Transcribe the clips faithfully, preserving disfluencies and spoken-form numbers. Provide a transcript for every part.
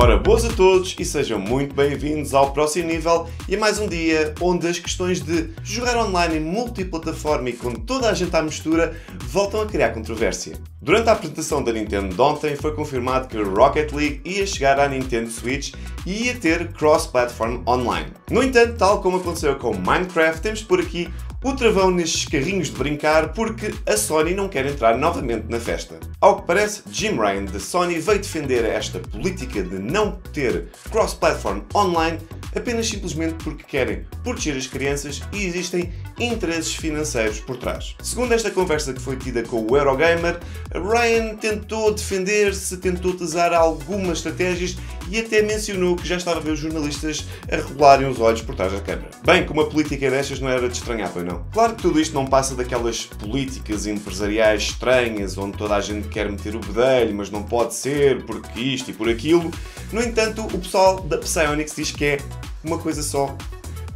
Ora, boas a todos e sejam muito bem-vindos ao próximo nível e a mais um dia onde as questões de jogar online em multiplataforma e com toda a gente à mistura voltam a criar controvérsia. Durante a apresentação da Nintendo de ontem foi confirmado que Rocket League ia chegar à Nintendo Switch e ia ter cross-platform online. No entanto, tal como aconteceu com Minecraft, temos por aqui o travão nestes carrinhos de brincar porque a Sony não quer entrar novamente na festa. Ao que parece, Jim Ryan da Sony veio defender esta política de não ter cross-platform online apenas simplesmente porque querem proteger as crianças e existem interesses financeiros por trás. Segundo esta conversa que foi tida com o Eurogamer, Ryan tentou defender-se, tentou utilizar algumas estratégias e até mencionou que já estava a ver os jornalistas a rolarem os olhos por trás da câmara. Bem, como a política destas não era de estranhar, pois não? Claro que tudo isto não passa daquelas políticas empresariais estranhas onde toda a gente quer meter o bedelho, mas não pode ser, porque isto e por aquilo. No entanto, o pessoal da Psyonix diz que é uma coisa só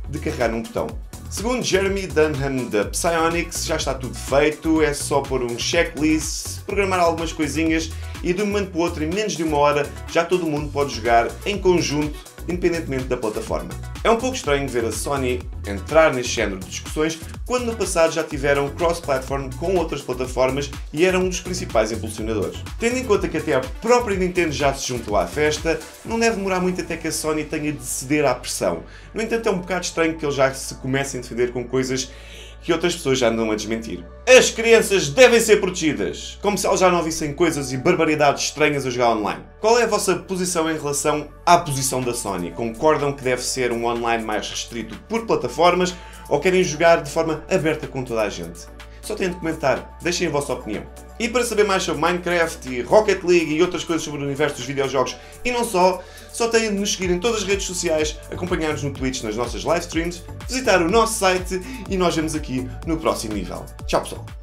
de carregar num botão. Segundo Jeremy Dunham da Psyonix, já está tudo feito, é só pôr um checklist, programar algumas coisinhas e de um momento para o outro, em menos de uma hora, já todo mundo pode jogar em conjunto, independentemente da plataforma. É um pouco estranho ver a Sony entrar neste género de discussões quando no passado já tiveram cross-platform com outras plataformas e eram um dos principais impulsionadores. Tendo em conta que até a própria Nintendo já se juntou à festa, não deve demorar muito até que a Sony tenha de ceder à pressão. No entanto, é um bocado estranho que eles já se comecem a defender com coisas que outras pessoas já andam a desmentir. As crianças devem ser protegidas, como se elas já não ouvissem coisas e barbaridades estranhas a jogar online. Qual é a vossa posição em relação à posição da Sony? Concordam que deve ser um online mais restrito por plataformas ou querem jogar de forma aberta com toda a gente? Só têm de comentar, deixem a vossa opinião. E para saber mais sobre Minecraft e Rocket League e outras coisas sobre o universo dos videojogos e não só, só têm de nos seguir em todas as redes sociais, acompanhar-nos no Twitch nas nossas livestreams, visitar o nosso site e nós vemos aqui no próximo nível. Tchau pessoal!